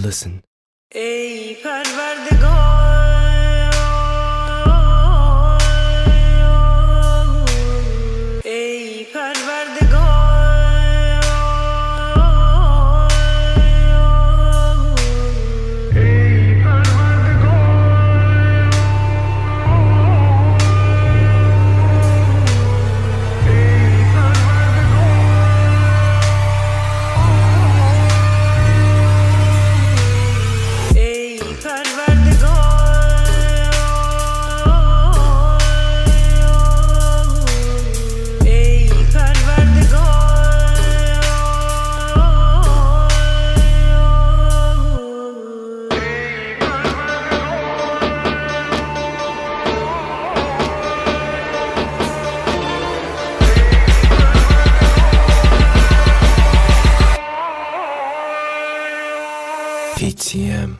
Listen. PTM.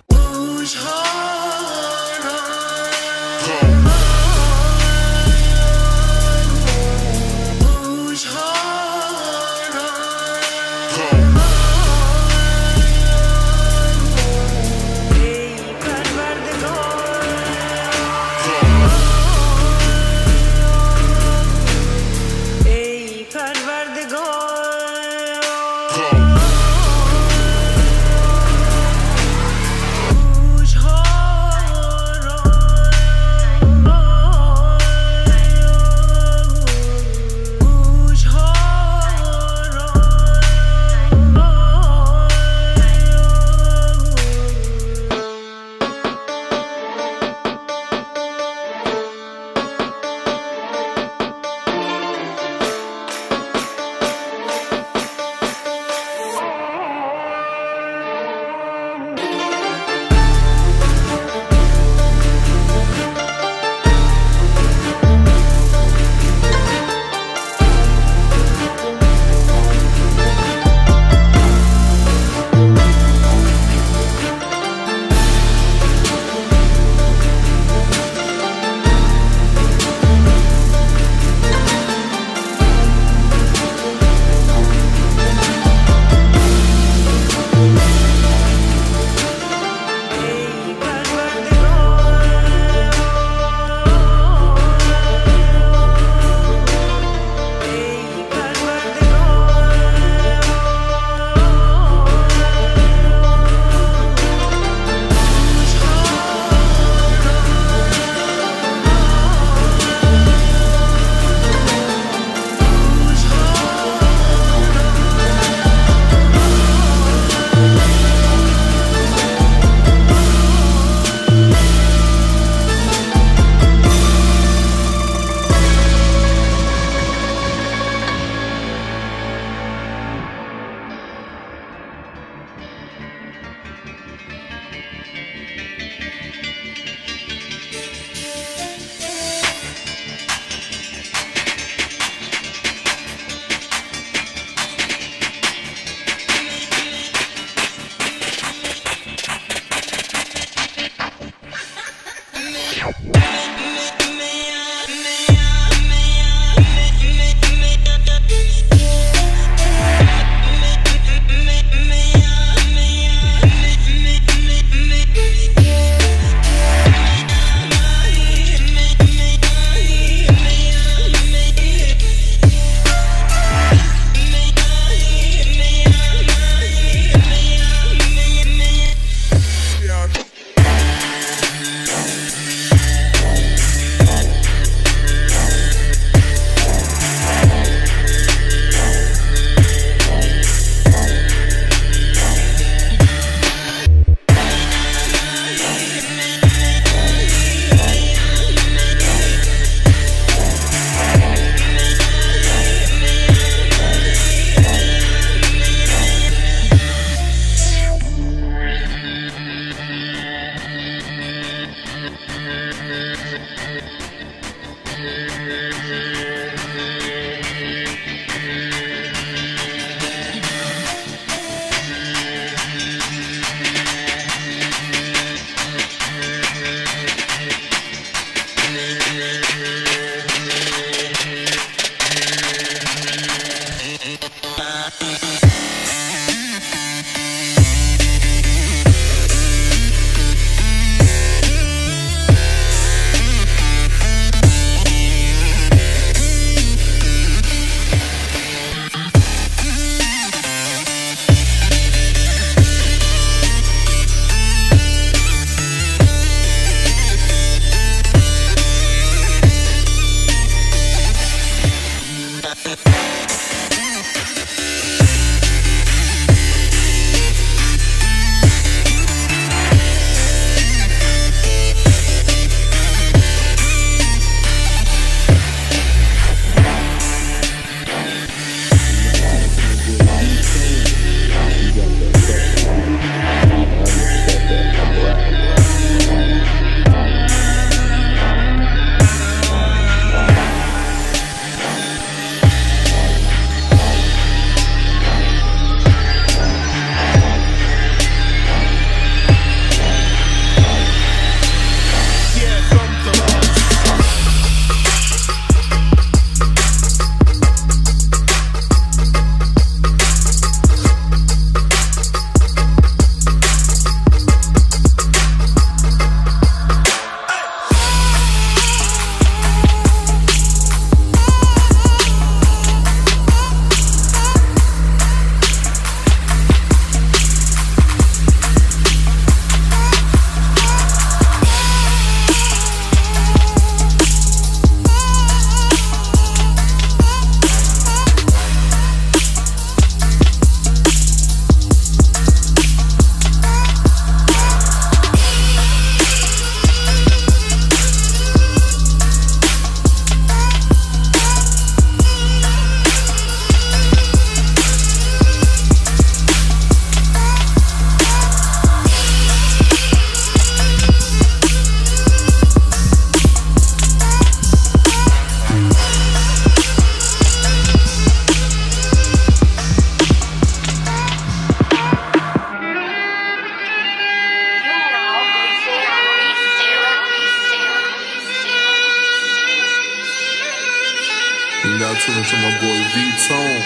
Y'all tuning to my boy V-Tone.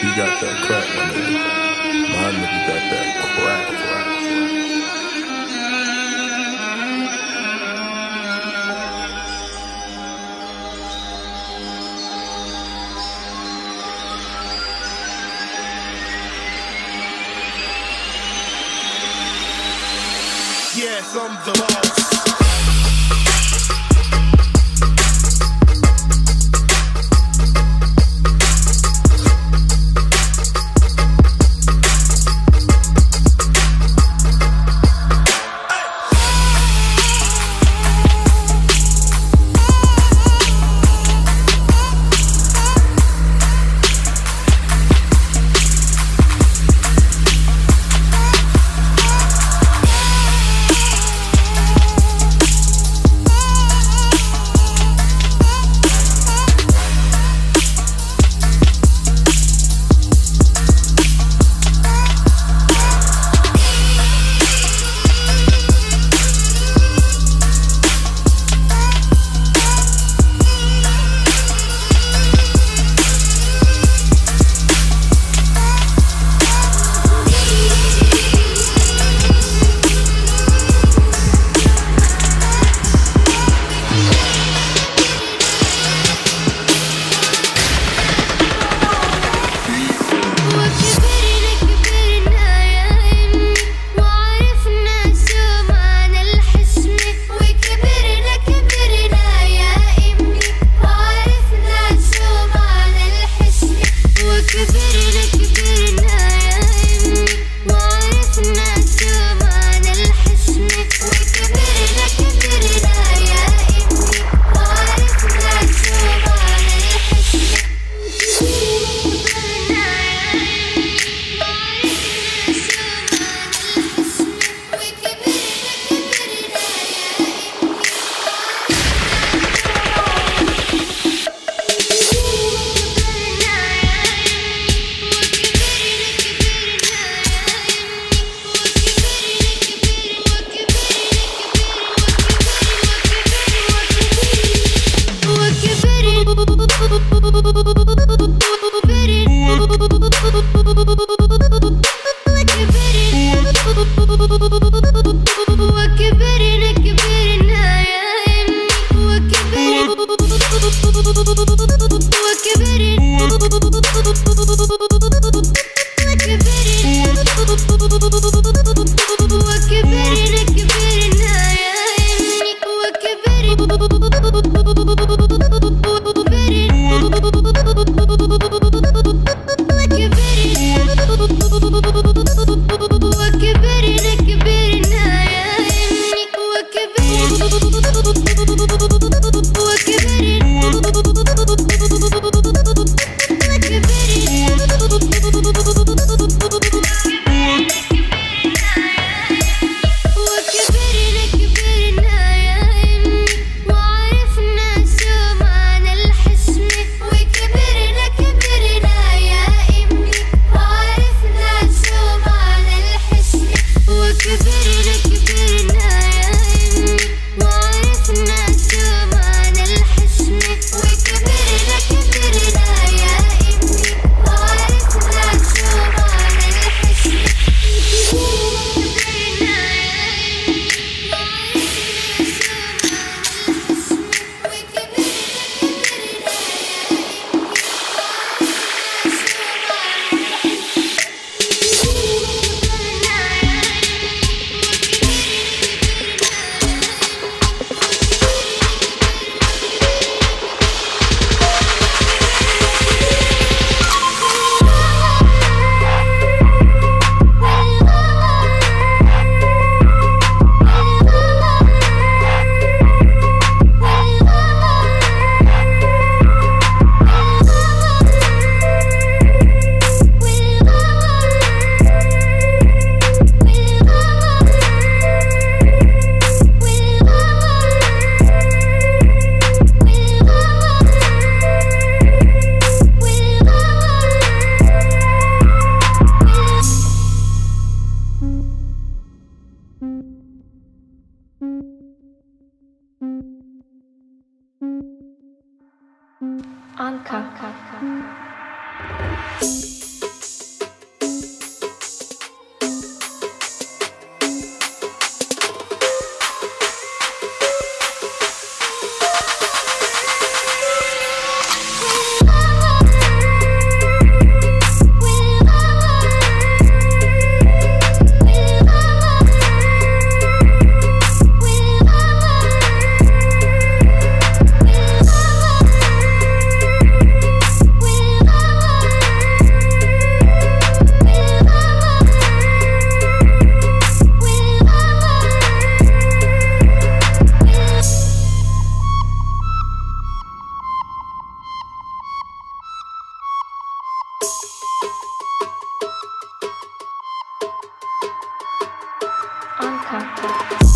He got that crack, my nigga. My nigga got that crack, right? Yes, I'm the boss. Anka. Anka.